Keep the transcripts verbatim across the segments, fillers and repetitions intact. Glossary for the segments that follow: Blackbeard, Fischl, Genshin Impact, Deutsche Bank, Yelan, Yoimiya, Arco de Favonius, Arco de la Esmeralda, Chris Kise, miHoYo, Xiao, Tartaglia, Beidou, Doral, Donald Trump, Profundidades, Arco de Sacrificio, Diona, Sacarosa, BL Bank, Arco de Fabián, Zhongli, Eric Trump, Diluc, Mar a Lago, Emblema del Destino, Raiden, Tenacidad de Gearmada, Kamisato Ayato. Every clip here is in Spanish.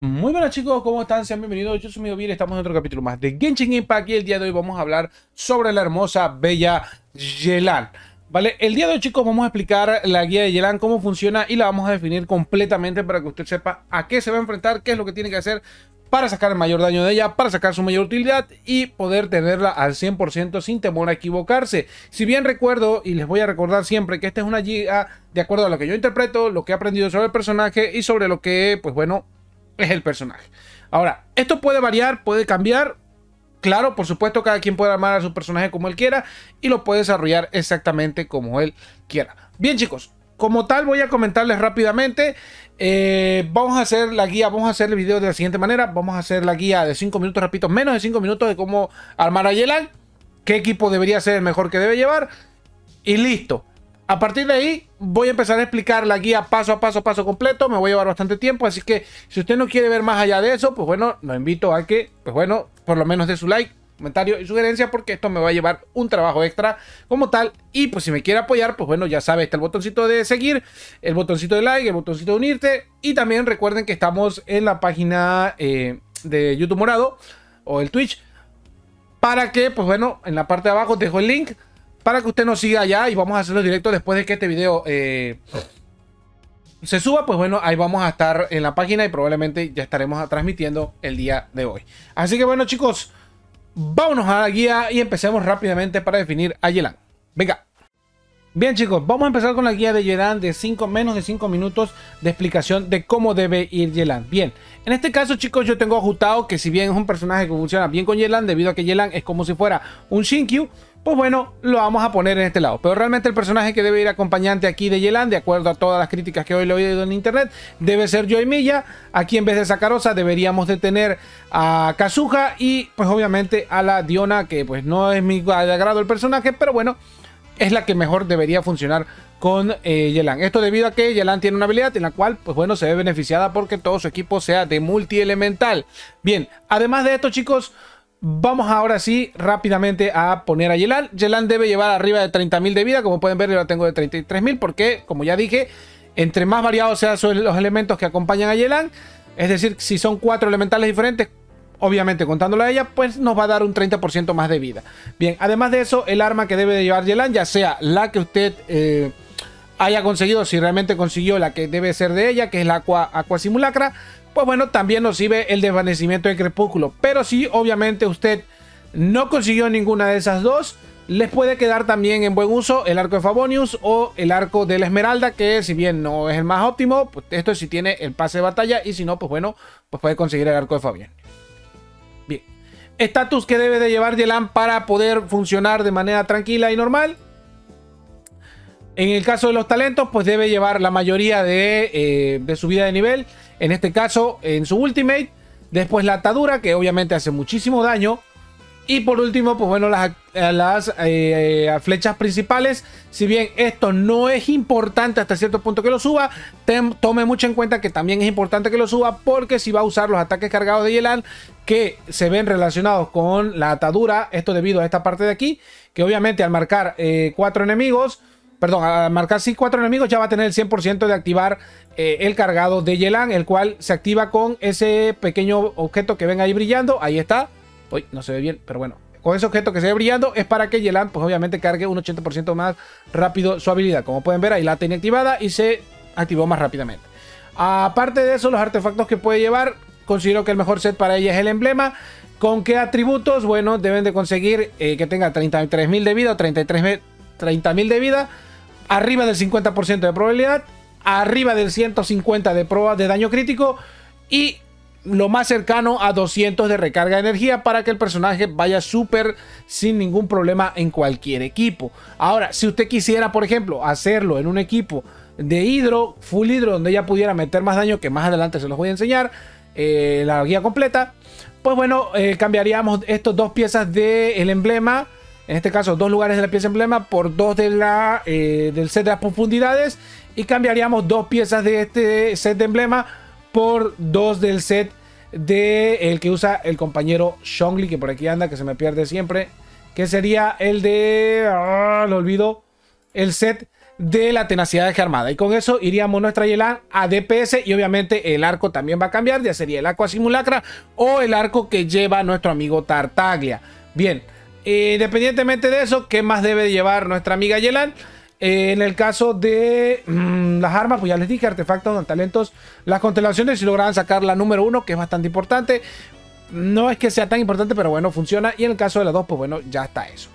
Muy buenas chicos, ¿cómo están? Sean bienvenidos, yo soy miHoYo, estamos en otro capítulo más de Genshin Impact y el día de hoy vamos a hablar sobre la hermosa, bella Yelan. Vale, el día de hoy chicos vamos a explicar la guía de Yelan, cómo funciona y la vamos a definir completamente para que usted sepa a qué se va a enfrentar, qué es lo que tiene que hacer para sacar el mayor daño de ella, para sacar su mayor utilidad y poder tenerla al cien por ciento sin temor a equivocarse. Si bien recuerdo, y les voy a recordar siempre, que esta es una guía de acuerdo a lo que yo interpreto, lo que he aprendido sobre el personaje y sobre lo que, pues bueno, es el personaje. Ahora, esto puede variar, puede cambiar. Claro, por supuesto, cada quien puede armar a su personaje como él quiera y lo puede desarrollar exactamente como él quiera. Bien chicos, como tal voy a comentarles rápidamente. Eh, vamos a hacer la guía, vamos a hacer el video de la siguiente manera. Vamos a hacer la guía de cinco minutos, repito, menos de cinco minutos de cómo armar a Yelan, qué equipo debería ser el mejor que debe llevar y listo. A partir de ahí voy a empezar a explicar la guía paso a paso, paso completo. Me voy a llevar bastante tiempo, así que si usted no quiere ver más allá de eso, pues bueno, lo invito a que, pues bueno, por lo menos dé su like, comentario y sugerencia, porque esto me va a llevar un trabajo extra como tal. Y pues si me quiere apoyar, pues bueno, ya sabe, está el botoncito de seguir, el botoncito de like, el botoncito de unirte. Y también recuerden que estamos en la página eh, de YouTube Morado o el Twitch, para que, pues bueno, en la parte de abajo dejo el link para que usted nos siga allá y vamos a hacer los directos después de que este video eh, se suba. Pues bueno, ahí vamos a estar en la página y probablemente ya estaremos transmitiendo el día de hoy. Así que bueno chicos, vámonos a la guía y empecemos rápidamente para definir a Yelan. Venga. Bien chicos, vamos a empezar con la guía de Yelan de cinco, menos de cinco minutos de explicación de cómo debe ir Yelan. Bien, en este caso chicos yo tengo a Hu Tao, que si bien es un personaje que funciona bien con Yelan, debido a que Yelan es como si fuera un Xingqiu, pues bueno, lo vamos a poner en este lado. Pero realmente el personaje que debe ir acompañante aquí de Yelan, de acuerdo a todas las críticas que hoy le he oído en internet, debe ser Yoimiya. Aquí en vez de Sacarosa deberíamos de tener a Kazuha y pues obviamente a la Diona, que pues no es mi agrado el personaje, pero bueno, es la que mejor debería funcionar con eh, Yelan. Esto debido a que Yelan tiene una habilidad en la cual, pues bueno, se ve beneficiada porque todo su equipo sea de multielemental. Bien, además de esto chicos, vamos ahora sí rápidamente a poner a Yelan. Yelan debe llevar arriba de treinta mil de vida. Como pueden ver, yo la tengo de treinta y tres mil porque, como ya dije, entre más variados sean los elementos que acompañan a Yelan, es decir, si son cuatro elementales diferentes, obviamente contándola a ella, pues nos va a dar un treinta por ciento más de vida. Bien, además de eso, el arma que debe de llevar Yelan, ya sea la que usted eh, haya conseguido, si realmente consiguió la que debe ser de ella, que es la Aqua, Aqua Simulacra, pues bueno, también nos sirve el Desvanecimiento de Crepúsculo. Pero si obviamente usted no consiguió ninguna de esas dos, les puede quedar también en buen uso el Arco de Favonius o el Arco de la Esmeralda, que si bien no es el más óptimo, pues esto si tiene el pase de batalla, y si no, pues bueno, pues puede conseguir el Arco de Fabián. Bien, estatus que debe de llevar Yelan para poder funcionar de manera tranquila y normal. En el caso de los talentos, pues debe llevar la mayoría de, eh, de subida de nivel. En este caso, en su ultimate. Después la atadura, que obviamente hace muchísimo daño. Y por último, pues bueno, las, las eh, flechas principales. Si bien esto no es importante hasta cierto punto que lo suba, ten, tome mucho en cuenta que también es importante que lo suba, porque si va a usar los ataques cargados de Yelan, que se ven relacionados con la atadura, esto debido a esta parte de aquí, que obviamente al marcar eh, cuatro enemigos, perdón, al marcar cuatro enemigos ya va a tener el cien por ciento de activar eh, el cargado de Yelan, el cual se activa con ese pequeño objeto que ven ahí brillando. Ahí está. Uy, no se ve bien, pero bueno, con ese objeto que se ve brillando es para que Yelan, pues obviamente, cargue un ochenta por ciento más rápido su habilidad. Como pueden ver, ahí la tenía activada y se activó más rápidamente. Aparte de eso, los artefactos que puede llevar, considero que el mejor set para ella es el emblema. ¿Con qué atributos? Bueno, deben de conseguir eh, que tenga treinta y tres mil de vida o treinta y tres mil de vida, arriba del cincuenta por ciento de probabilidad, arriba del ciento cincuenta de prueba de daño crítico y lo más cercano a doscientos de recarga de energía, para que el personaje vaya súper sin ningún problema en cualquier equipo. Ahora, si usted quisiera, por ejemplo, hacerlo en un equipo de hidro, full hidro, donde ella pudiera meter más daño, que más adelante se los voy a enseñar, eh, la guía completa, pues bueno, eh, cambiaríamos estas dos piezas del emblema, en este caso dos lugares de la pieza emblema, por dos de la, eh, del set de las profundidades, y cambiaríamos dos piezas de este set de emblema por dos del set de el que usa el compañero Zhongli, que por aquí anda, que se me pierde siempre, que sería el de ah, lo olvido, el set de la tenacidad de Gearmada. Y con eso iríamos nuestra Yelan a D P S. Y obviamente el arco también va a cambiar. Ya sería el Aqua Simulacra o el arco que lleva nuestro amigo Tartaglia. Bien, eh, independientemente de eso, ¿qué más debe llevar nuestra amiga Yelan? Eh, en el caso de mmm, las armas, pues ya les dije, artefactos, talentos, las constelaciones, si lograban sacar la número uno, que es bastante importante. No es que sea tan importante, pero bueno, funciona. Y en el caso de las dos, pues bueno, ya está eso.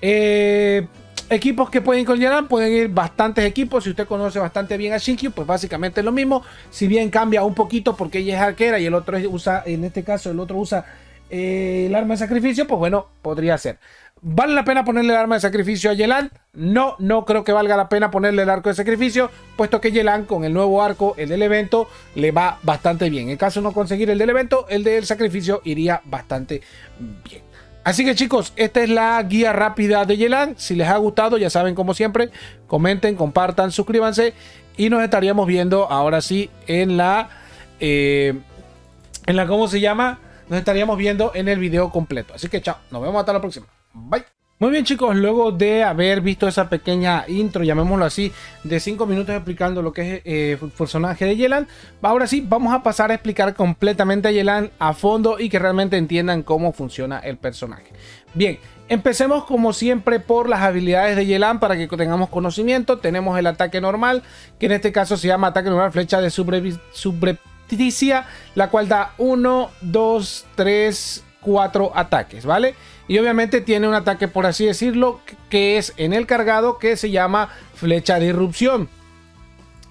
Eh... Equipos que pueden ir con Yelan, pueden ir bastantes equipos. Si usted conoce bastante bien a Xingqiu, pues básicamente es lo mismo. Si bien cambia un poquito porque ella es arquera y el otro usa, en este caso el otro usa eh, el arma de sacrificio, pues bueno, podría ser. ¿Vale la pena ponerle el arma de sacrificio a Yelan? No, no creo que valga la pena ponerle el arco de sacrificio, puesto que Yelan con el nuevo arco, el del evento, le va bastante bien. En caso de no conseguir el del evento, el del sacrificio iría bastante bien. Así que chicos, esta es la guía rápida de Yelan. Si les ha gustado, ya saben, como siempre, comenten, compartan, suscríbanse y nos estaríamos viendo ahora sí en la, eh, en la, ¿cómo se llama? Nos estaríamos viendo en el video completo. Así que chao, nos vemos hasta la próxima. Bye. Muy bien chicos, luego de haber visto esa pequeña intro, llamémoslo así, de cinco minutos explicando lo que es eh, el personaje de Yelan, ahora sí vamos a pasar a explicar completamente a Yelan a fondo y que realmente entiendan cómo funciona el personaje. Bien, empecemos como siempre por las habilidades de Yelan para que tengamos conocimiento. Tenemos el ataque normal, que en este caso se llama ataque normal flecha de subrepticia, la cual da uno, dos, tres, cuatro ataques, ¿vale? Y obviamente tiene un ataque, por así decirlo, que es en el cargado, que se llama flecha de irrupción.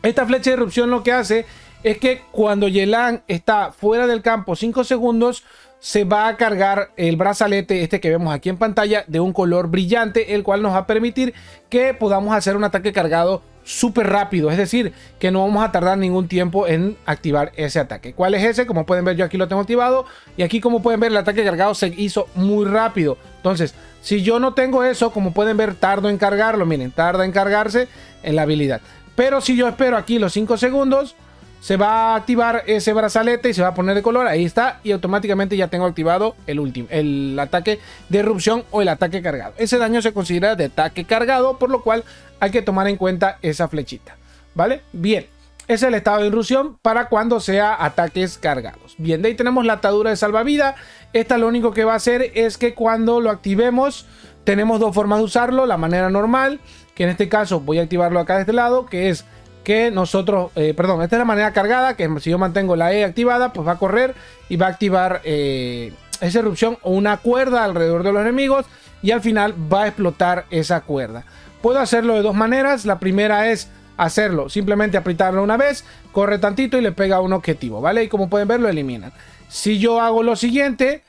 Esta flecha de irrupción lo que hace es que cuando Yelan está fuera del campo cinco segundos, se va a cargar el brazalete este que vemos aquí en pantalla de un color brillante, el cual nos va a permitir que podamos hacer un ataque cargado súper rápido, es decir, que no vamos a tardar ningún tiempo en activar ese ataque. ¿Cuál es ese? Como pueden ver, yo aquí lo tengo activado y aquí, como pueden ver, el ataque cargado se hizo muy rápido. Entonces, si yo no tengo eso, como pueden ver, tardo en cargarlo, miren, tarda en cargarse en la habilidad. Pero si yo espero aquí los cinco segundos, se va a activar ese brazalete y se va a poner de color, ahí está, y automáticamente ya tengo activado el último, el ataque de irrupción o el ataque cargado. Ese daño se considera de ataque cargado, por lo cual hay que tomar en cuenta esa flechita, ¿vale? Bien, es el estado de irrupción para cuando sea ataques cargados. Bien, de ahí tenemos la atadura de salvavidas. Esta lo único que va a hacer es que cuando lo activemos, tenemos dos formas de usarlo, la manera normal, que en este caso voy a activarlo acá de este lado, que es que nosotros, eh, perdón, esta es la manera cargada, que si yo mantengo la E activada, pues va a correr y va a activar eh, esa erupción o una cuerda alrededor de los enemigos y al final va a explotar esa cuerda. Puedo hacerlo de dos maneras, la primera es hacerlo, simplemente apretarlo una vez, corre tantito y le pega a un objetivo, ¿vale? Y como pueden ver, lo eliminan. Si yo hago lo siguiente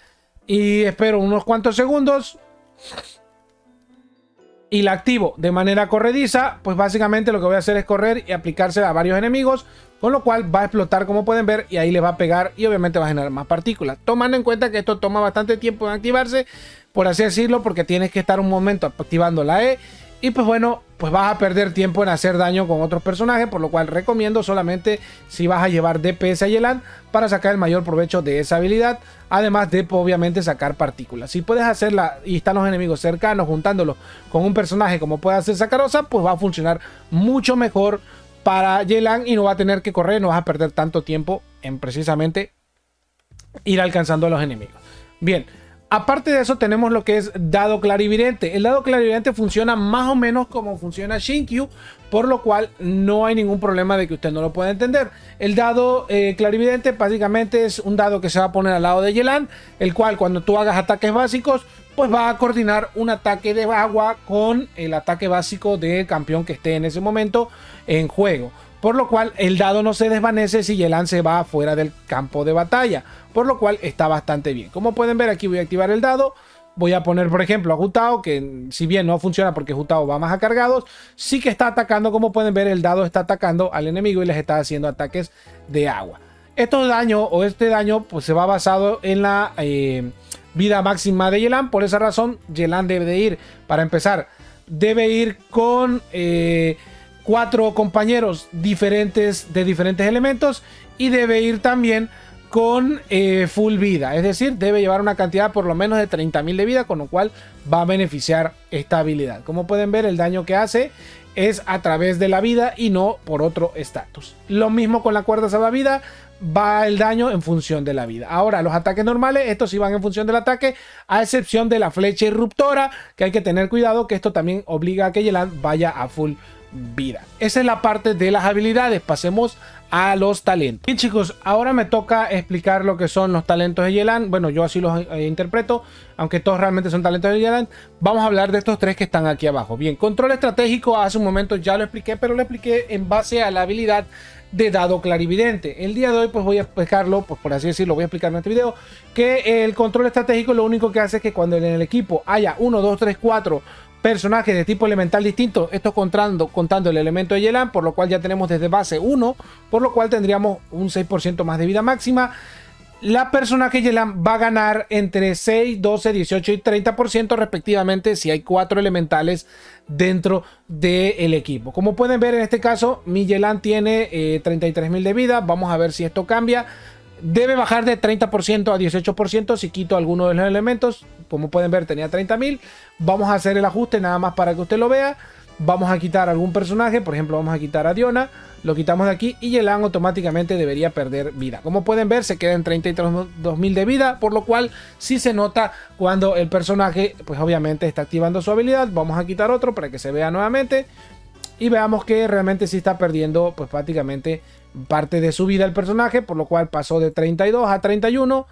y espero unos cuantos segundos y la activo de manera corrediza, pues básicamente lo que voy a hacer es correr y aplicársela a varios enemigos, con lo cual va a explotar como pueden ver y ahí les va a pegar y obviamente va a generar más partículas. Tomando en cuenta que esto toma bastante tiempo en activarse, por así decirlo, porque tienes que estar un momento activando la E y pues bueno, pues vas a perder tiempo en hacer daño con otros personajes, por lo cual recomiendo solamente si vas a llevar D P S a Yelan para sacar el mayor provecho de esa habilidad, además de obviamente sacar partículas. Si puedes hacerla y están los enemigos cercanos juntándolos con un personaje como puede hacer Sacarosa, pues va a funcionar mucho mejor para Yelan y no va a tener que correr, no vas a perder tanto tiempo en precisamente ir alcanzando a los enemigos. Bien. Aparte de eso tenemos lo que es dado clarividente. El dado clarividente funciona más o menos como funciona Xingqiu, por lo cual no hay ningún problema de que usted no lo pueda entender. El dado eh, clarividente básicamente es un dado que se va a poner al lado de Yelan, el cual cuando tú hagas ataques básicos, pues va a coordinar un ataque de agua con el ataque básico del campeón que esté en ese momento en juego. Por lo cual el dado no se desvanece si Yelan se va fuera del campo de batalla. Por lo cual está bastante bien. Como pueden ver, aquí voy a activar el dado. Voy a poner por ejemplo a Hu Tao, que si bien no funciona porque Hu Tao va más a cargados, sí que está atacando. Como pueden ver, el dado está atacando al enemigo y les está haciendo ataques de agua. Estos daños o este daño pues se va basado en la eh, vida máxima de Yelan. Por esa razón Yelan debe de ir, para empezar, debe ir con... Eh, cuatro compañeros diferentes de diferentes elementos y debe ir también con eh, full vida, es decir, debe llevar una cantidad por lo menos de treinta mil de vida, con lo cual va a beneficiar esta habilidad. Como pueden ver, el daño que hace es a través de la vida y no por otro estatus. Lo mismo con la cuerda salvavida, va el daño en función de la vida. Ahora, los ataques normales, estos sí van en función del ataque, a excepción de la flecha irruptora, que hay que tener cuidado, que esto también obliga a que Yelan vaya a full vida. Esa es la parte de las habilidades. Pasemos a los talentos. Bien, chicos, ahora me toca explicar lo que son los talentos de Yelan. Bueno, yo así los eh, interpreto, aunque todos realmente son talentos de Yelan. Vamos a hablar de estos tres que están aquí abajo. Bien, control estratégico, hace un momento ya lo expliqué, pero lo expliqué en base a la habilidad de dado clarividente. El día de hoy pues voy a explicarlo, pues por así decirlo, voy a explicar en este video, que el control estratégico lo único que hace es que cuando en el equipo haya uno, dos, tres, cuatro personajes de tipo elemental distinto, esto contando, contando el elemento de Yelan, por lo cual ya tenemos desde base uno, por lo cual tendríamos un seis por ciento más de vida máxima. La personaje Yelan va a ganar entre seis, doce, dieciocho y treinta por ciento respectivamente si hay cuatro elementales dentro del equipo. Como pueden ver en este caso, mi Yelan tiene eh, treinta y tres mil de vida. Vamos a ver si esto cambia. Debe bajar de treinta por ciento a dieciocho por ciento si quito alguno de los elementos. Como pueden ver, tenía treinta mil. Vamos a hacer el ajuste nada más para que usted lo vea. Vamos a quitar algún personaje, por ejemplo vamos a quitar a Diona, lo quitamos de aquí y Yelan automáticamente debería perder vida. Como pueden ver, se queda en treinta y dos mil de vida, por lo cual sí se nota cuando el personaje pues obviamente está activando su habilidad. Vamos a quitar otro para que se vea nuevamente y veamos que realmente sí está perdiendo pues prácticamente parte de su vida el personaje, por lo cual pasó de treinta y dos a treinta y uno.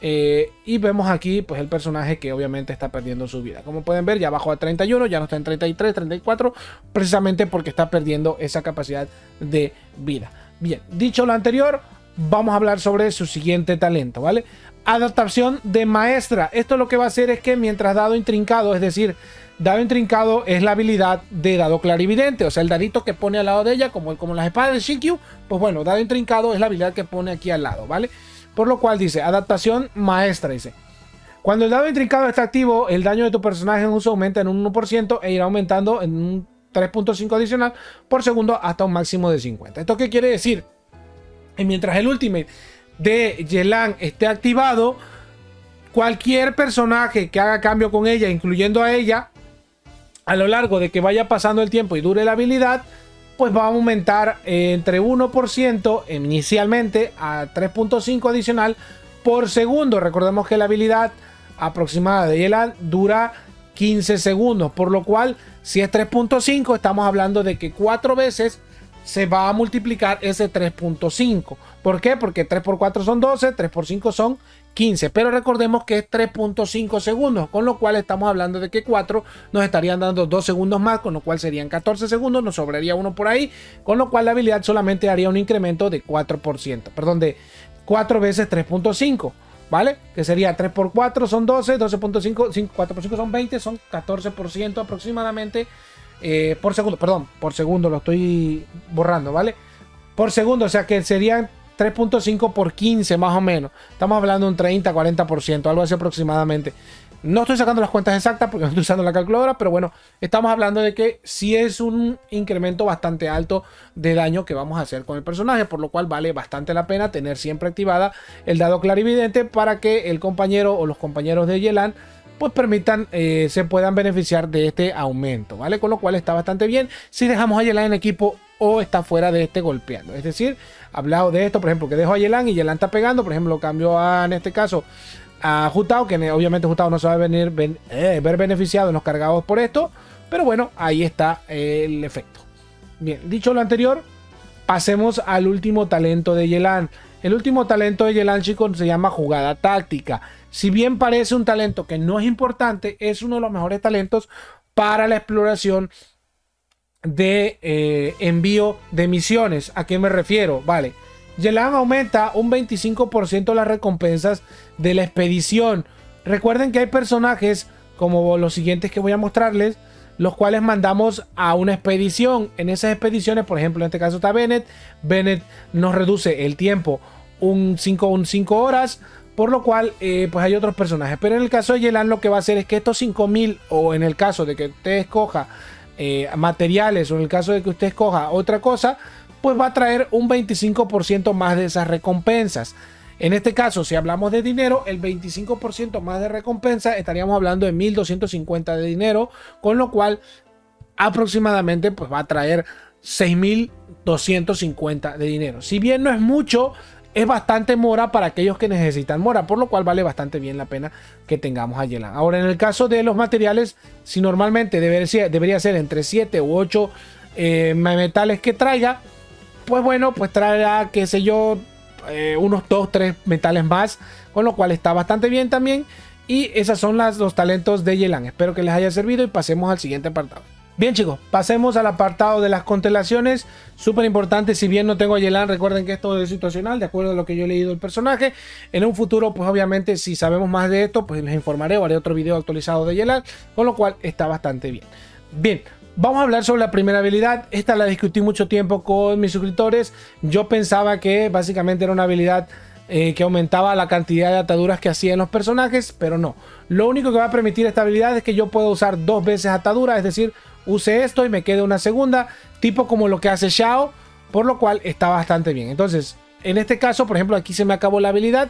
Eh, y vemos aquí pues el personaje que obviamente está perdiendo su vida. Como pueden ver, ya bajó a treinta y uno, ya no está en treinta y tres, treinta y cuatro, precisamente porque está perdiendo esa capacidad de vida. Bien, dicho lo anterior, vamos a hablar sobre su siguiente talento, ¿vale? Adaptación de maestra. Esto lo que va a hacer es que mientras dado intrincado, es decir, dado intrincado es la habilidad de dado clarividente, o sea, el dadito que pone al lado de ella, como, como las espadas de Xingqiu, pues bueno, dado intrincado es la habilidad que pone aquí al lado, ¿vale? Por lo cual dice, adaptación maestra, dice, cuando el dado intrincado está activo, el daño de tu personaje en uso aumenta en un uno por ciento e irá aumentando en un tres punto cinco adicional por segundo hasta un máximo de cincuenta. ¿Esto qué quiere decir? Y mientras el ultimate de Yelan esté activado, cualquier personaje que haga cambio con ella, incluyendo a ella, a lo largo de que vaya pasando el tiempo y dure la habilidad, pues va a aumentar entre uno por ciento inicialmente a tres punto cinco adicional por segundo. Recordemos que la habilidad aproximada de Yelan dura quince segundos, por lo cual si es tres punto cinco estamos hablando de que cuatro veces se va a multiplicar ese tres punto cinco. ¿Por qué? Porque tres por cuatro son doce, tres por cinco son quince, pero recordemos que es tres punto cinco segundos, con lo cual estamos hablando de que cuatro nos estarían dando dos segundos más, con lo cual serían catorce segundos, nos sobraría uno por ahí, con lo cual la habilidad solamente haría un incremento de cuatro por ciento, perdón, de cuatro veces tres punto cinco, ¿vale? Que sería tres por cuatro son doce, doce punto cinco, cuatro por cinco son veinte, son catorce por ciento aproximadamente eh, por segundo, perdón, por segundo lo estoy borrando, ¿vale? Por segundo, o sea que serían tres punto cinco por quince más o menos. Estamos hablando de un treinta, cuarenta por ciento, algo así aproximadamente. No estoy sacando las cuentas exactas porque no estoy usando la calculadora, pero bueno, estamos hablando de que sí es un incremento bastante alto de daño que vamos a hacer con el personaje, por lo cual vale bastante la pena tener siempre activada el dado clarividente para que el compañero o los compañeros de Yelan pues permitan, eh, se puedan beneficiar de este aumento, ¿vale? Con lo cual está bastante bien si dejamos a Yelan en equipo o está fuera de este golpeando. Es decir, hablado de esto, por ejemplo, que dejo a Yelan y Yelan está pegando, por ejemplo, cambio a, en este caso, a Hu Tao, que obviamente Hu Tao no se va a venir, ben, eh, ver beneficiado en los cargados por esto, pero bueno, ahí está el efecto. Bien, dicho lo anterior, pasemos al último talento de Yelan. El último talento de Yelan, chicos, se llama jugada táctica. Si bien parece un talento que no es importante, es uno de los mejores talentos para la exploración de eh, envío de misiones. ¿A qué me refiero? Vale, Yelan aumenta un veinticinco por ciento las recompensas de la expedición. Recuerden que hay personajes como los siguientes que voy a mostrarles, los cuales mandamos a una expedición. En esas expediciones, por ejemplo, en este caso está Bennett. Bennett nos reduce el tiempo un cinco un cinco horas, por lo cual eh, pues hay otros personajes. Pero en el caso de Yelan lo que va a hacer es que estos cinco mil, o en el caso de que usted escoja Eh, materiales, o en el caso de que usted escoja otra cosa, pues va a traer un veinticinco por ciento más de esas recompensas. En este caso, si hablamos de dinero, el veinticinco por ciento más de recompensa, estaríamos hablando de mil doscientos cincuenta de dinero, con lo cual aproximadamente pues va a traer seis mil doscientos cincuenta de dinero. Si bien no es mucho, es bastante mora para aquellos que necesitan mora, por lo cual vale bastante bien la pena que tengamos a Yelan. Ahora, en el caso de los materiales, si normalmente debería, debería ser entre siete u ocho eh, metales que traiga, pues bueno, pues traerá, qué sé yo, eh, unos dos, tres metales más, con lo cual está bastante bien también. Y esos son las, los talentos de Yelan. Espero que les haya servido y pasemos al siguiente apartado. Bien chicos, pasemos al apartado de las constelaciones. Súper importante, si bien no tengo a Yelan, recuerden que esto es situacional, de acuerdo a lo que yo he leído del personaje. En un futuro, pues obviamente, si sabemos más de esto, pues les informaré o haré otro video actualizado de Yelan, con lo cual está bastante bien. Bien, vamos a hablar sobre la primera habilidad. Esta la discutí mucho tiempo con mis suscriptores. Yo pensaba que básicamente era una habilidad Eh, que aumentaba la cantidad de ataduras que hacían los personajes, pero no. Lo único que va a permitir esta habilidad es que yo puedo usar dos veces atadura, es decir, use esto y me quede una segunda, tipo como lo que hace Xiao, por lo cual está bastante bien. Entonces, en este caso, por ejemplo, aquí se me acabó la habilidad,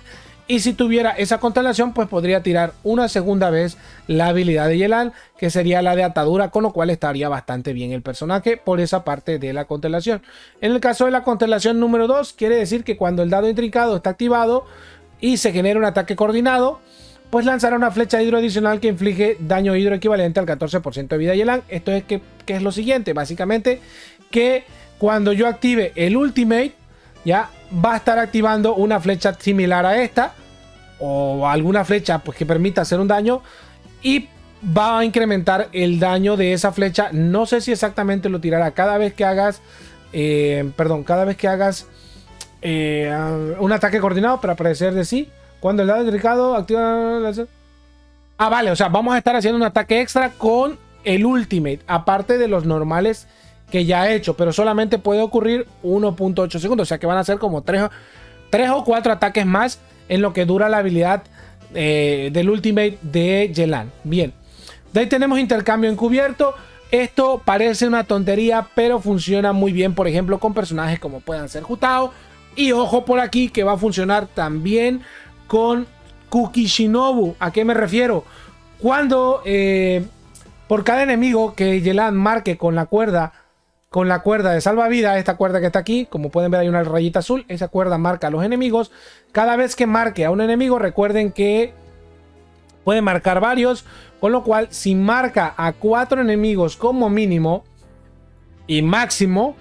y si tuviera esa constelación, pues podría tirar una segunda vez la habilidad de Yelan, que sería la de atadura, con lo cual estaría bastante bien el personaje por esa parte de la constelación. En el caso de la constelación número dos, quiere decir que cuando el dado intrincado está activado y se genera un ataque coordinado, pues lanzará una flecha hidro adicional que inflige daño hidro equivalente al catorce por ciento de vida de Yelan. Esto es que, que es lo siguiente, básicamente, que cuando yo active el ultimate, ya va a estar activando una flecha similar a esta o alguna flecha pues que permita hacer un daño, y va a incrementar el daño de esa flecha. No sé si exactamente lo tirará cada vez que hagas eh, perdón, cada vez que hagas eh, un ataque coordinado, para parecer de sí, cuando el dado intrincado activa la... Ah, vale, o sea, vamos a estar haciendo un ataque extra con el ultimate, aparte de los normales que ya he hecho, pero solamente puede ocurrir uno punto ocho segundos, o sea que van a ser como tres o cuatro ataques más en lo que dura la habilidad eh, del ultimate de Yelan. Bien, de ahí tenemos intercambio encubierto. Esto parece una tontería, pero funciona muy bien, por ejemplo, con personajes como puedan ser Hu Tao, y ojo por aquí que va a funcionar también con Kukishinobu. ¿A qué me refiero? Cuando eh, por cada enemigo que Yelan marque con la cuerda Con la cuerda de salvavidas, esta cuerda que está aquí, como pueden ver hay una rayita azul, esa cuerda marca a los enemigos. Cada vez que marque a un enemigo, recuerden que puede marcar varios, con lo cual si marca a cuatro enemigos como mínimo y máximo,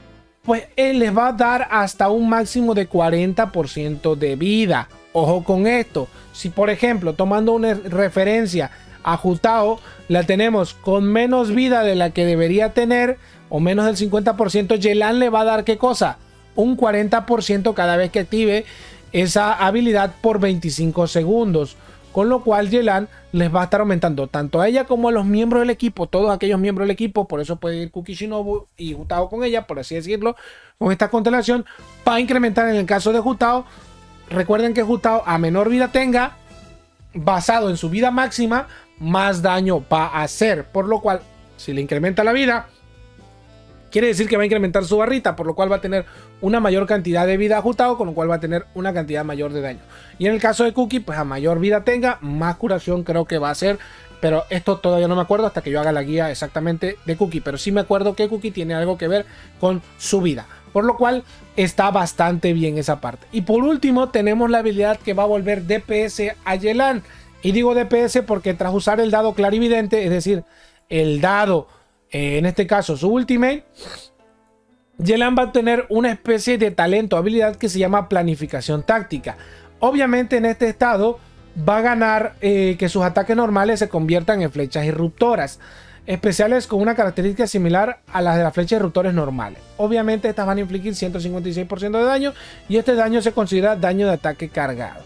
pues él les va a dar hasta un máximo de cuarenta por ciento de vida. Ojo con esto, si por ejemplo, tomando una referencia a Hu Tao, la tenemos con menos vida de la que debería tener, o menos del cincuenta por ciento, Yelan le va a dar ¿qué cosa? Un cuarenta por ciento cada vez que active esa habilidad por veinticinco segundos. Con lo cual Yelan les va a estar aumentando tanto a ella como a los miembros del equipo, todos aquellos miembros del equipo, por eso puede ir Kukishinobu y Hu Tao con ella, por así decirlo, con esta constelación, para incrementar en el caso de Hu Tao. Recuerden que Hu Tao a menor vida tenga, basado en su vida máxima, más daño va a hacer, por lo cual si le incrementa la vida, quiere decir que va a incrementar su barrita, por lo cual va a tener una mayor cantidad de vida a Hu Tao, con lo cual va a tener una cantidad mayor de daño. Y en el caso de Kuki, pues a mayor vida tenga, más curación creo que va a ser, pero esto todavía no me acuerdo hasta que yo haga la guía exactamente de Kuki, pero sí me acuerdo que Kuki tiene algo que ver con su vida, por lo cual está bastante bien esa parte. Y por último tenemos la habilidad que va a volver D P S a Yelan, y digo D P S porque tras usar el dado clarividente, es decir, el dado, en este caso su ultimate, Yelan va a tener una especie de talento, habilidad que se llama planificación táctica. Obviamente en este estado va a ganar eh, que sus ataques normales se conviertan en flechas irruptoras especiales, con una característica similar a las de las flechas irruptores normales. Obviamente estas van a infligir ciento cincuenta y seis por ciento de daño, y este daño se considera daño de ataque cargado,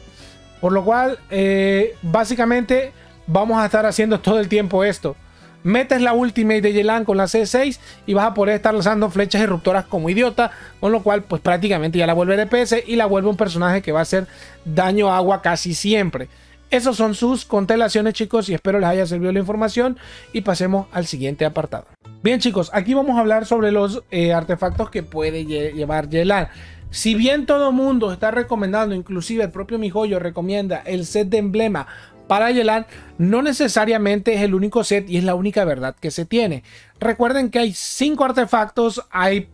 por lo cual eh, básicamente vamos a estar haciendo todo el tiempo esto. Metes la ultimate de Yelan con la C seis y vas a poder estar lanzando flechas irruptoras como idiota, con lo cual pues prácticamente ya la vuelve D P S y la vuelve un personaje que va a hacer daño agua casi siempre. Esos son sus constelaciones chicos, y espero les haya servido la información y pasemos al siguiente apartado. Bien chicos, aquí vamos a hablar sobre los eh, artefactos que puede lle llevar Yelan. Si bien todo mundo está recomendando, inclusive el propio miHoYo recomienda el set de emblema para Yelan no necesariamente es el único set y es la única verdad que se tiene. Recuerden que hay cinco artefactos, hay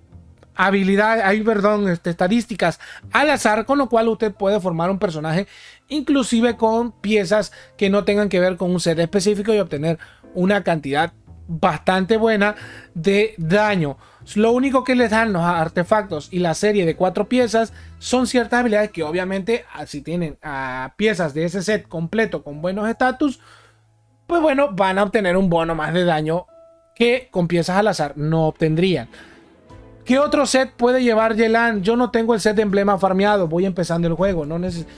habilidades, hay perdón, este, estadísticas al azar, con lo cual usted puede formar un personaje inclusive con piezas que no tengan que ver con un set específico y obtener una cantidad bastante buena de daño. Lo único que les dan los artefactos y la serie de cuatro piezas son ciertas habilidades que obviamente si tienen a piezas de ese set completo con buenos estatus, pues bueno, van a obtener un bono más de daño que con piezas al azar no obtendrían. ¿Qué otro set puede llevar Yelan? Yo no tengo el set de emblema farmeado, voy empezando el juego, no necesito,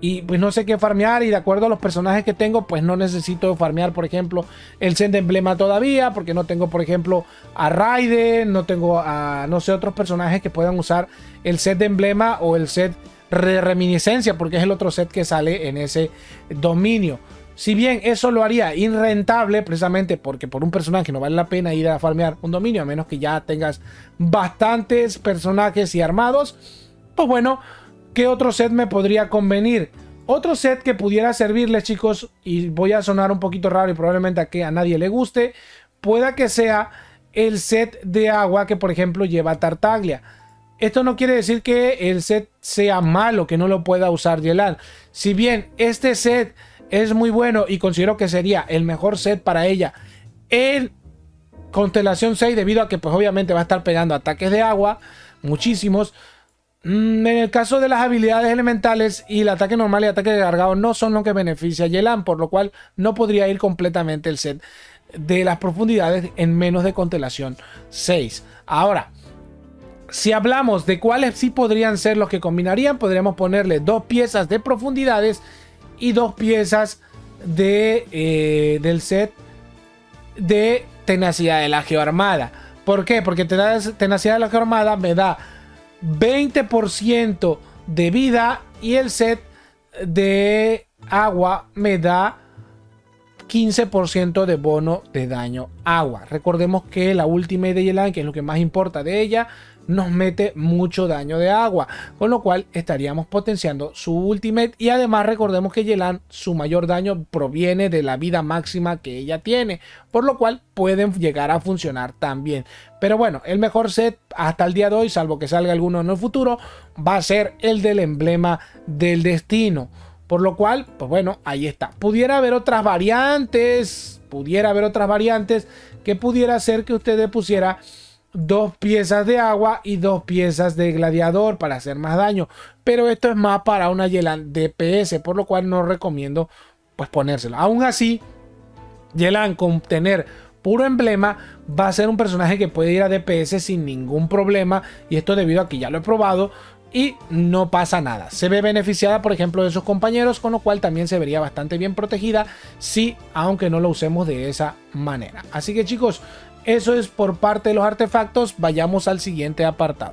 y pues no sé qué farmear, y de acuerdo a los personajes que tengo pues no necesito farmear por ejemplo el set de emblema todavía, porque no tengo por ejemplo a Raiden, no tengo a no sé otros personajes que puedan usar el set de emblema o el set de reminiscencia, porque es el otro set que sale en ese dominio. Si bien eso lo haría irrentable, precisamente porque por un personaje no vale la pena ir a farmear un dominio a menos que ya tengas bastantes personajes y armados, pues bueno, ¿qué otro set me podría convenir? Otro set que pudiera servirles, chicos, y voy a sonar un poquito raro y probablemente a que a nadie le guste, pueda que sea el set de agua que por ejemplo lleva Tartaglia. Esto no quiere decir que el set sea malo, que no lo pueda usar Yelan. Si bien este set es muy bueno y considero que sería el mejor set para ella en Constelación seis, debido a que pues obviamente va a estar pegando ataques de agua, muchísimos. En el caso de las habilidades elementales y el ataque normal y ataque cargado no son lo que beneficia a Yelan, por lo cual no podría ir completamente el set de las profundidades en menos de Constelación seis. Ahora, si hablamos de cuáles sí podrían ser los que combinarían, podríamos ponerle dos piezas de profundidades y dos piezas de, eh, del set de tenacidad de la geoarmada. ¿Por qué? Porque tenacidad de la geoarmada me da veinte por ciento de vida y el set de agua me da quince por ciento de bono de daño agua. Recordemos que la ultimate de Yelan, que es lo que más importa de ella, nos mete mucho daño de agua, con lo cual estaríamos potenciando su ultimate. Y además recordemos que Yelan, su mayor daño proviene de la vida máxima que ella tiene, por lo cual pueden llegar a funcionar también. Pero bueno, el mejor set hasta el día de hoy, salvo que salga alguno en el futuro, va a ser el del emblema del destino. Por lo cual, pues bueno, ahí está. Pudiera haber otras variantes, pudiera haber otras variantes que pudiera ser que usted le pusiera dos piezas de agua y dos piezas de gladiador para hacer más daño, pero esto es más para una Yelan D P S, por lo cual no recomiendo pues ponérselo. Aún así, Yelan con tener puro emblema va a ser un personaje que puede ir a D P S sin ningún problema, y esto debido a que ya lo he probado y no pasa nada. Se ve beneficiada por ejemplo de sus compañeros, con lo cual también se vería bastante bien protegida, sí, aunque no lo usemos de esa manera. Así que chicos, eso es por parte de los artefactos. Vayamos al siguiente apartado.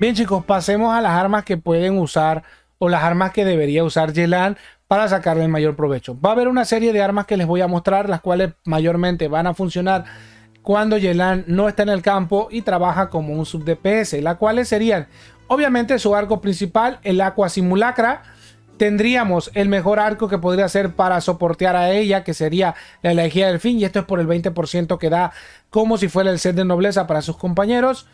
Bien chicos, pasemos a las armas que pueden usar o las armas que debería usar Yelan para sacarle el mayor provecho. Va a haber una serie de armas que les voy a mostrar, las cuales mayormente van a funcionar cuando Yelan no está en el campo y trabaja como un sub D P S, las cuales serían obviamente su arco principal, el Aqua Simulacra. Tendríamos el mejor arco que podría ser para soportear a ella, que sería la Elegía del fin, y esto es por el veinte por ciento que da como si fuera el set de nobleza para sus compañeros.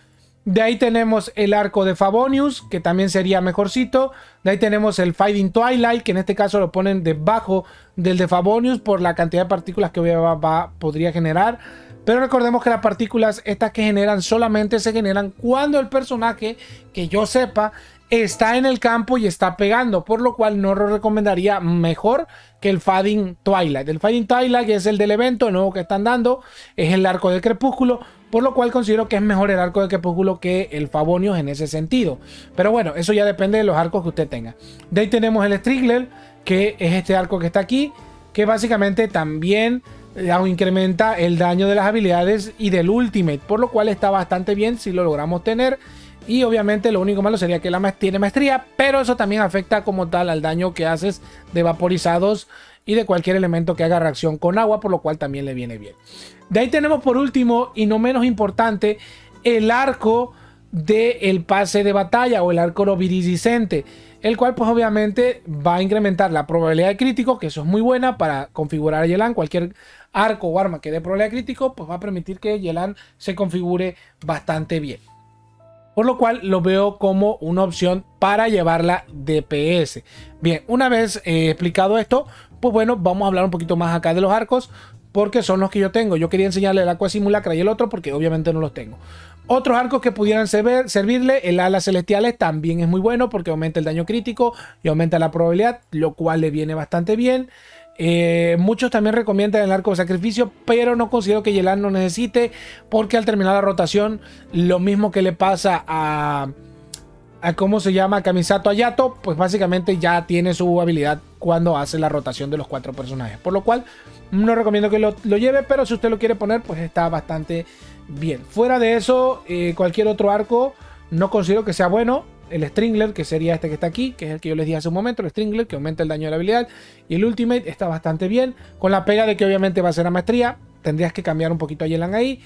De ahí tenemos el arco de Favonius, que también sería mejorcito. De ahí tenemos el Fading Twilight, que en este caso lo ponen debajo del de Favonius por la cantidad de partículas que va, va, podría generar. Pero recordemos que las partículas estas que generan solamente se generan cuando el personaje, que yo sepa, está en el campo y está pegando, por lo cual no lo recomendaría mejor que el Fading Twilight. El Fading Twilight es el del evento, el nuevo que están dando, es el arco de crepúsculo, por lo cual considero que es mejor el arco de crepúsculo que el Favonius en ese sentido. Pero bueno, eso ya depende de los arcos que usted tenga. De ahí tenemos el Striggler, que es este arco que está aquí, que básicamente también incrementa el daño de las habilidades y del ultimate, por lo cual está bastante bien si lo logramos tener. Y obviamente lo único malo sería que la tiene maestría, pero eso también afecta como tal al daño que haces de vaporizados y de cualquier elemento que haga reacción con agua, por lo cual también le viene bien. De ahí tenemos por último y no menos importante el arco del pase de batalla o el arco viridiscente, el cual pues obviamente va a incrementar la probabilidad de crítico, que eso es muy buena para configurar a Yelan. Cualquier arco o arma que dé probabilidad de crítico pues va a permitir que Yelan se configure bastante bien, por lo cual lo veo como una opción para llevarla D P S. Bien, una vez eh, explicado esto, pues bueno, vamos a hablar un poquito más acá de los arcos, porque son los que yo tengo. Yo quería enseñarle el Aqua Simulacra y el otro porque obviamente no los tengo. Otros arcos que pudieran servir, servirle, el Ala Celestiales también es muy bueno porque aumenta el daño crítico y aumenta la probabilidad, lo cual le viene bastante bien. Eh, muchos también recomiendan el Arco de Sacrificio, pero no considero que Yelan lo necesite, porque al terminar la rotación, lo mismo que le pasa a... a ¿cómo se llama? Kamisato Ayato, pues básicamente ya tiene su habilidad cuando hace la rotación de los cuatro personajes. Por lo cual, no recomiendo que lo, lo lleve, pero si usted lo quiere poner, pues está bastante... bien. Fuera de eso, eh, cualquier otro arco no considero que sea bueno. El Striggler, que sería este que está aquí, que es el que yo les dije hace un momento, el Striggler, que aumenta el daño de la habilidad, y el Ultimate está bastante bien, con la pega de que obviamente va a ser la maestría. Tendrías que cambiar un poquito a Yelan ahí.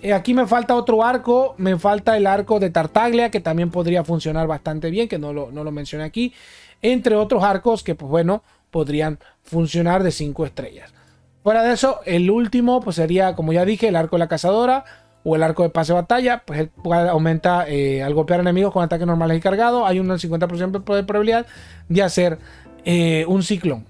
Eh, aquí me falta otro arco, me falta el arco de Tartaglia, que también podría funcionar bastante bien, que no lo, no lo mencioné aquí, entre otros arcos que pues bueno, podrían funcionar de cinco estrellas. Fuera de eso, el último pues sería, como ya dije, el arco de la cazadora, o el arco de pase de batalla, pues el cual aumenta eh, al golpear enemigos con ataques normales y cargados. Hay un cincuenta por ciento de probabilidad de hacer eh, un ciclón.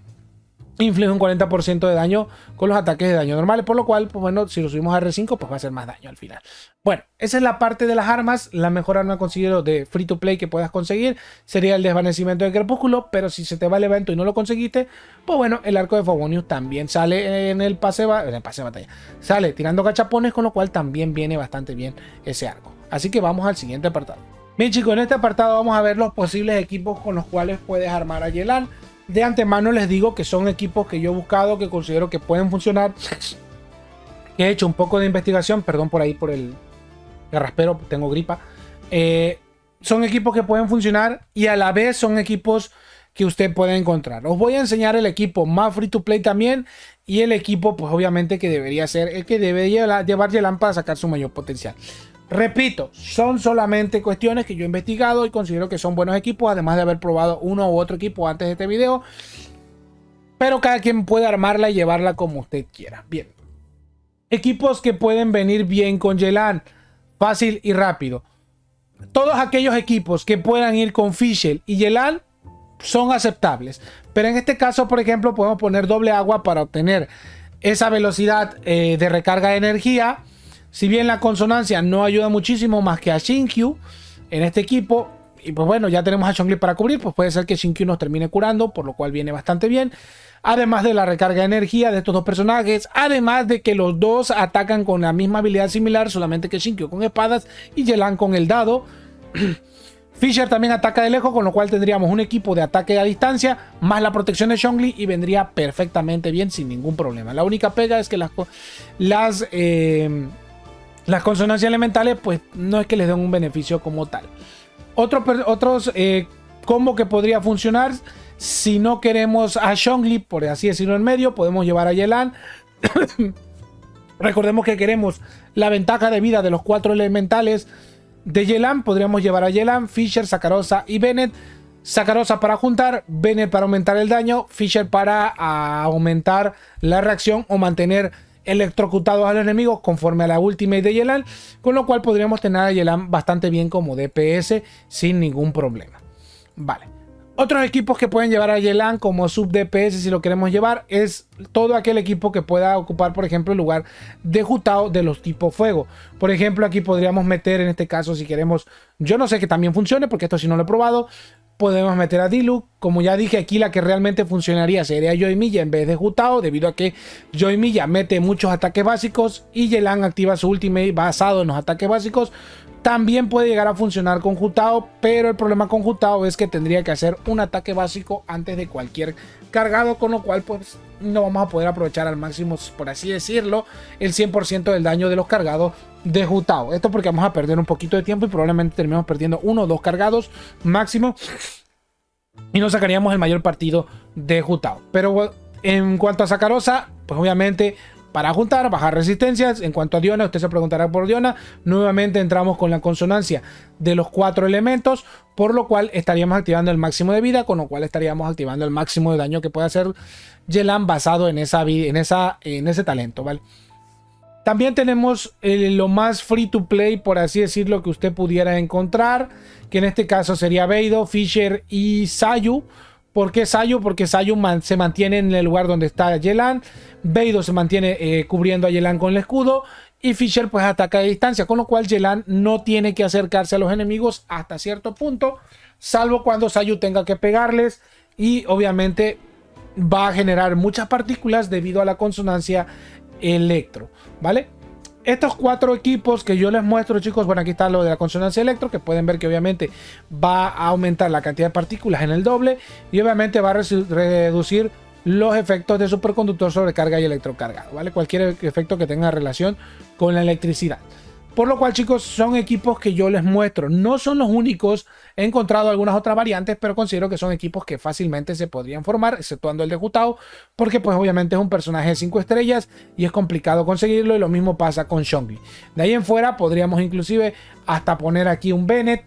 Inflige un cuarenta por ciento de daño con los ataques de daño normales, por lo cual, pues bueno, si lo subimos a R cinco, pues va a hacer más daño al final. Bueno, esa es la parte de las armas. La mejor arma considero de free to play que puedas conseguir sería el Desvanecimiento de Crepúsculo, pero si se te va el evento y no lo conseguiste, pues bueno, el Arco de Favonius también sale en el pase, en el pase de batalla. Sale tirando cachapones, con lo cual también viene bastante bien ese arco. Así que vamos al siguiente apartado. Bien chicos, en este apartado vamos a ver los posibles equipos con los cuales puedes armar a Yelan. De antemano les digo que son equipos que yo he buscado, que considero que pueden funcionar. He hecho un poco de investigación, perdón por ahí por el garraspero, tengo gripa. Eh, son equipos que pueden funcionar y a la vez son equipos que usted puede encontrar. Os voy a enseñar el equipo más free to play también y el equipo pues obviamente que debería ser el que debe llevar Yelan para sacar su mayor potencial. Repito, son solamente cuestiones que yo he investigado y considero que son buenos equipos, además de haber probado uno u otro equipo antes de este video. Pero cada quien puede armarla y llevarla como usted quiera. Bien. Equipos que pueden venir bien con Yelan. Fácil y rápido. Todos aquellos equipos que puedan ir con Fischl y Yelan son aceptables. Pero en este caso, por ejemplo, podemos poner doble agua para obtener esa velocidad eh, de recarga de energía. Si bien la consonancia no ayuda muchísimo más que a Xingqiu en este equipo, y pues bueno, ya tenemos a Zhongli para cubrir, pues puede ser que Xingqiu nos termine curando, por lo cual viene bastante bien. Además de la recarga de energía de estos dos personajes, además de que los dos atacan con la misma habilidad similar, solamente que Xingqiu con espadas y Yelan con el dado. Fischer también ataca de lejos, con lo cual tendríamos un equipo de ataque a distancia, más la protección de Zhongli, y vendría perfectamente bien sin ningún problema. La única pega es que las... las eh, Las consonancias elementales, pues no es que les den un beneficio como tal. Otro, otros eh, combo que podría funcionar, si no queremos a Zhongli, por así decirlo, en medio, podemos llevar a Yelan. Recordemos que queremos la ventaja de vida de los cuatro elementales de Yelan. Podríamos llevar a Yelan, Fischer, Sacarosa y Bennett. Sacarosa para juntar, Bennett para aumentar el daño, Fischer para a, aumentar la reacción o mantener electrocutados a los enemigos conforme a la ultimate de Yelan, con lo cual podríamos tener a Yelan bastante bien como D P S sin ningún problema. Vale. Otros equipos que pueden llevar a Yelan como sub D P S, si lo queremos llevar, es todo aquel equipo que pueda ocupar, por ejemplo, el lugar de Hu Tao de los tipos fuego. Por ejemplo, aquí podríamos meter, en este caso, si queremos, yo no sé que también funcione, porque esto sí no lo he probado, podemos meter a Diluc. Como ya dije, aquí la que realmente funcionaría sería Yoimiya en vez de Hu Tao, debido a que Yoimiya mete muchos ataques básicos y Yelan activa su ultimate basado en los ataques básicos. También puede llegar a funcionar con Hu Tao, pero el problema con Hu Tao es que tendría que hacer un ataque básico antes de cualquier cargado, con lo cual pues no vamos a poder aprovechar al máximo, por así decirlo, el cien por ciento del daño de los cargados de Hu Tao. Esto porque vamos a perder un poquito de tiempo y probablemente terminemos perdiendo uno o dos cargados máximo y no sacaríamos el mayor partido de Hu Tao. Pero en cuanto a Sacarosa, pues obviamente para juntar, bajar resistencias. En cuanto a Diona, usted se preguntará por Diona. Nuevamente entramos con la consonancia de los cuatro elementos, por lo cual estaríamos activando el máximo de vida, con lo cual estaríamos activando el máximo de daño que puede hacer Yelan basado en, esa, en, esa, en ese talento, ¿vale? También tenemos el, lo más free to play, por así decirlo, que usted pudiera encontrar, que en este caso sería Beidou, Fischl y Sayu. ¿Por qué Sayu? Porque Sayu man, se mantiene en el lugar donde está Yelan, Beidou se mantiene eh, cubriendo a Yelan con el escudo y Fischl pues ataca a distancia, con lo cual Yelan no tiene que acercarse a los enemigos hasta cierto punto, salvo cuando Sayu tenga que pegarles, y obviamente va a generar muchas partículas debido a la consonancia electro, ¿vale? Estos cuatro equipos que yo les muestro, chicos, bueno, aquí está lo de la consonancia electro, que pueden ver que obviamente va a aumentar la cantidad de partículas en el doble y obviamente va a reducir los efectos de superconductor, sobrecarga y electrocargado, ¿vale? Cualquier efecto que tenga relación con la electricidad. Por lo cual, chicos, son equipos que yo les muestro. No son los únicos. He encontrado algunas otras variantes, pero considero que son equipos que fácilmente se podrían formar, exceptuando el de Hu Tao, porque pues obviamente es un personaje de cinco estrellas y es complicado conseguirlo, y lo mismo pasa con Zhongli. De ahí en fuera podríamos inclusive hasta poner aquí un Bennett,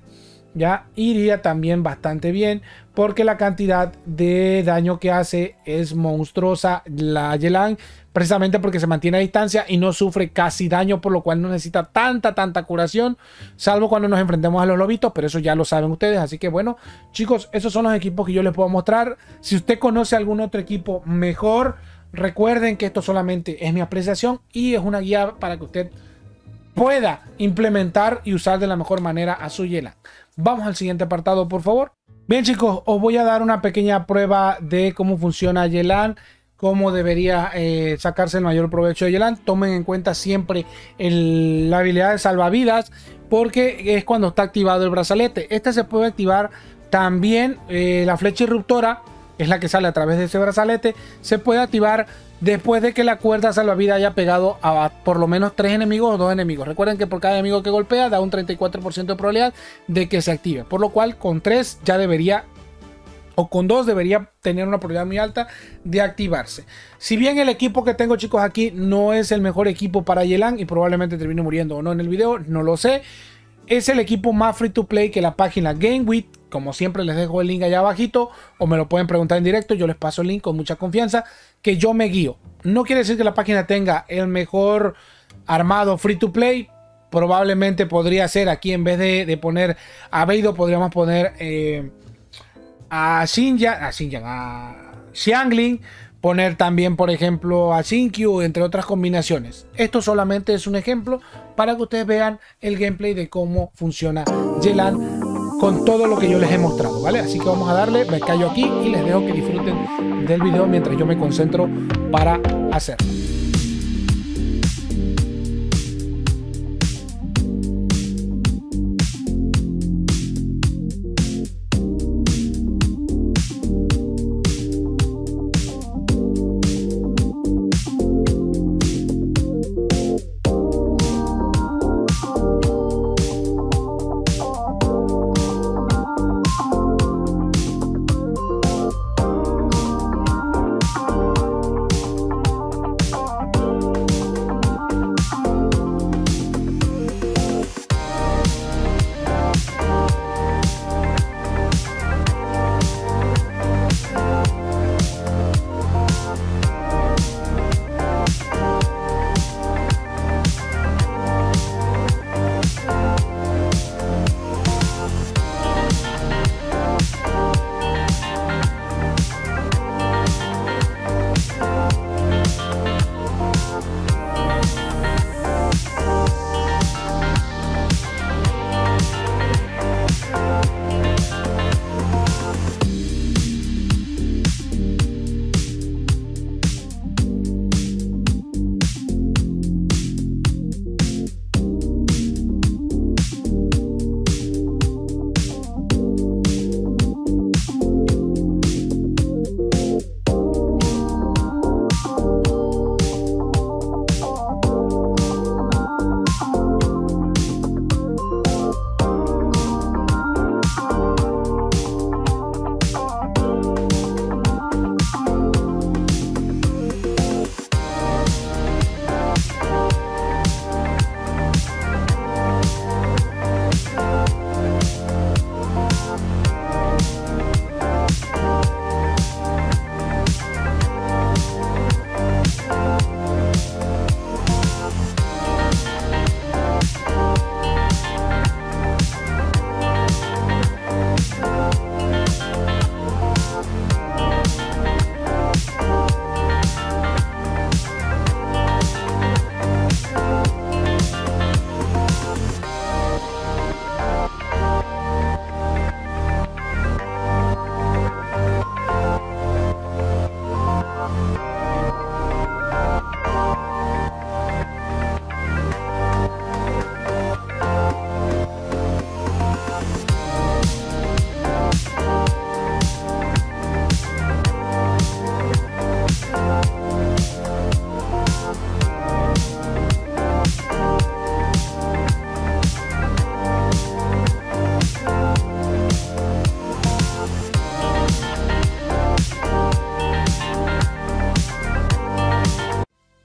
ya iría también bastante bien, porque la cantidad de daño que hace es monstruosa la Yelan, precisamente porque se mantiene a distancia y no sufre casi daño, por lo cual no necesita tanta, tanta curación, salvo cuando nos enfrentemos a los lobitos, pero eso ya lo saben ustedes. Así que bueno, chicos, esos son los equipos que yo les puedo mostrar. Si usted conoce algún otro equipo mejor, recuerden que esto solamente es mi apreciación y es una guía para que usted pueda implementar y usar de la mejor manera a su Yelan. Vamos al siguiente apartado, por favor. Bien, chicos, os voy a dar una pequeña prueba de cómo funciona Yelan, cómo debería eh, sacarse el mayor provecho de Yelan. Tomen en cuenta siempre el, la habilidad de salvavidas, porque es cuando está activado el brazalete. Este se puede activar también, eh, la flecha irruptora, es la que sale a través de ese brazalete, se puede activar después de que la cuerda salvavidas haya pegado a por lo menos tres enemigos o dos enemigos. Recuerden que por cada enemigo que golpea da un treinta y cuatro por ciento de probabilidad de que se active, por lo cual con tres ya debería, o con dos debería tener una probabilidad muy alta de activarse. Si bien el equipo que tengo, chicos, aquí no es el mejor equipo para Yelan, y probablemente termine muriendo o no en el video, no lo sé, es el equipo más free to play que la página GameWith, como siempre les dejo el link allá abajito, o me lo pueden preguntar en directo, yo les paso el link con mucha confianza, que yo me guío. No quiere decir que la página tenga el mejor armado free to play. Probablemente podría ser aquí, en vez de, de poner a Beidou, podríamos poner eh, a Xingqiu, a Xingqiu, a Xiangling, poner también, por ejemplo, a Xingqiu, entre otras combinaciones. Esto solamente es un ejemplo para que ustedes vean el gameplay de cómo funciona Yelan con todo lo que yo les he mostrado, ¿vale? Así que vamos a darle, me callo aquí y les dejo que disfruten del video mientras yo me concentro para hacerlo.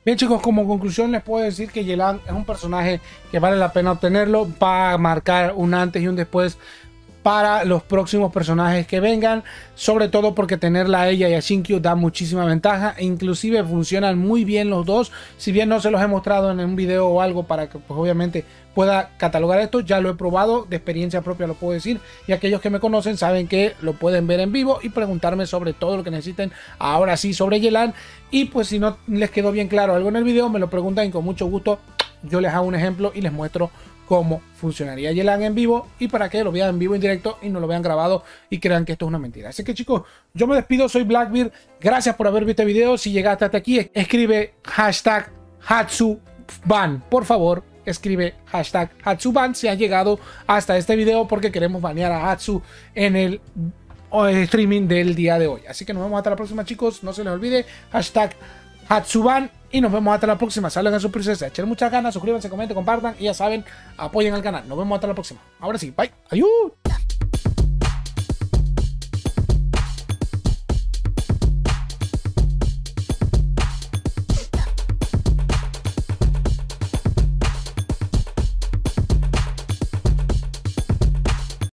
Bien chicos, como conclusión les puedo decir que Yelan es un personaje que vale la pena obtenerlo. Va a marcar un antes y un después para los próximos personajes que vengan, sobre todo porque tenerla a ella y a Xingqiu da muchísima ventaja, e inclusive funcionan muy bien los dos. Si bien no se los he mostrado en un video o algo para que pues obviamente pueda catalogar esto, ya lo he probado, de experiencia propia lo puedo decir, y aquellos que me conocen saben que lo pueden ver en vivo y preguntarme sobre todo lo que necesiten ahora sí sobre Yelan, y pues si no les quedó bien claro algo en el video me lo preguntan y con mucho gusto yo les hago un ejemplo y les muestro cómo funcionaría Yelan en vivo y para que lo vean en vivo en directo y no lo vean grabado y crean que esto es una mentira. Así que chicos, yo me despido, soy Blackbeard, gracias por haber visto este video. Si llegaste hasta aquí, escribe hashtag Hatsuban, por favor, escribe hashtag Hatsuban si has llegado hasta este video, porque queremos banear a Hatsu en el streaming del día de hoy. Así que nos vemos hasta la próxima chicos, no se les olvide hashtag Hatsuban y nos vemos hasta la próxima. Salgan a sus princesas, echen muchas ganas, suscríbanse, comenten, compartan y ya saben, apoyen al canal. Nos vemos hasta la próxima. Ahora sí, bye. Adiós.